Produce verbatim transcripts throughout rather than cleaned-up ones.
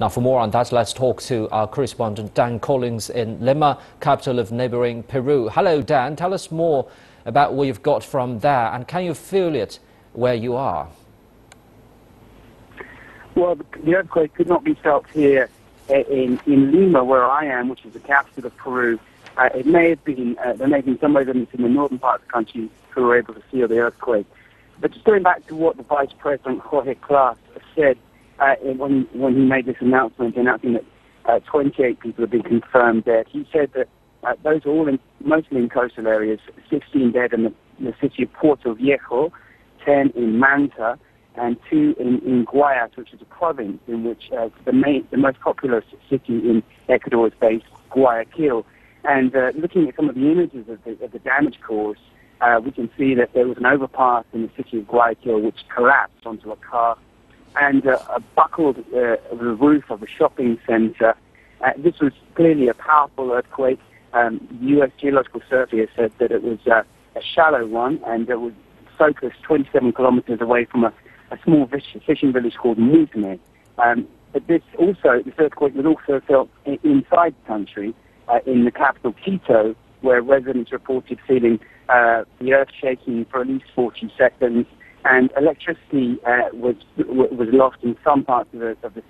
Now, for more on that, let's talk to our correspondent Dan Collins in Lima, capital of neighboring Peru. Hello, Dan. Tell us more about what you've got from there, and can you feel it where you are? Well, the earthquake could not be felt here in, in Lima, where I am, which is the capital of Peru. Uh, it may have been, uh, there may have been some residents in the northern part of the country who were able to feel the earthquake. But just going back to what the Vice President, Jorge Glas, said uh, when, when he made this announcement, announcing that uh, twenty-eight people have been confirmed dead, he said that uh, those are all in, mostly in coastal areas, sixteen dead in the, in the city of Puerto Viejo, ten in Manta, and two in, in Guayas, which is a province in which uh, the, main, the most populous city in Ecuador is based, Guayaquil. And uh, looking at some of the images of the, of the damage caused, uh, we can see that there was an overpass in the city of Guayaquil which collapsed onto a car and uh, buckled uh, the roof of a shopping center. Uh, this was clearly a powerful earthquake. Um, the U S Geological Survey has said that it was uh, a shallow one, and it was focused twenty-seven kilometers away from a, a small fishing village called Muisne. Um, but this also, this earthquake was also felt in, inside the country. Uh, in the capital, Quito, where residents reported feeling uh, the earth shaking for at least forty seconds, and electricity uh, was was lost in some parts of the, of the,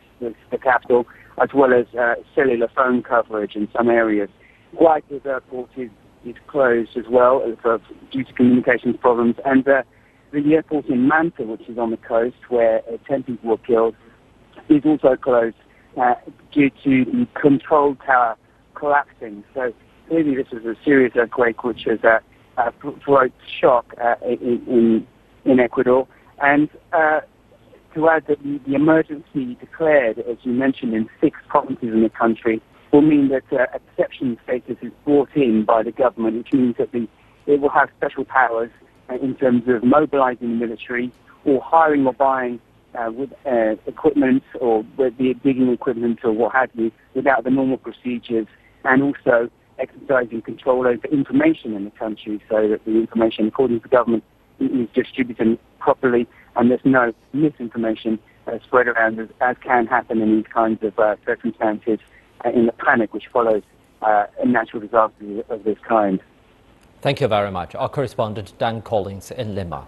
the capital, as well as uh, cellular phone coverage in some areas. Guayaquil's airport is, is closed as well uh, due to communications problems, and uh, the airport in Manta, which is on the coast, where uh, ten people were killed, is also closed uh, due to the control tower collapsing. So clearly this is a serious earthquake which has uh, uh, provoked shock uh, in, in, in Ecuador. And uh, to add that the, the emergency declared, as you mentioned, in six provinces in the country will mean that uh, exception status is brought in by the government, which means that the, it will have special powers uh, in terms of mobilizing the military or hiring or buying Uh, with uh, equipment or with the digging equipment or what have you, without the normal procedures, and also exercising control over information in the country so that the information, according to the government, is distributed properly and there's no misinformation uh, spread around, as, as can happen in these kinds of uh, circumstances uh, in the panic which follows uh, a natural disaster of this kind. Thank you very much. Our correspondent Dan Collins in Lima.